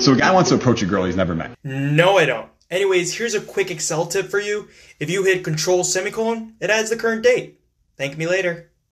So a guy wants to approach a girl he's never met. No, I don't. Anyways, here's a quick Excel tip for you. If you hit Control semicolon, it adds the current date. Thank me later.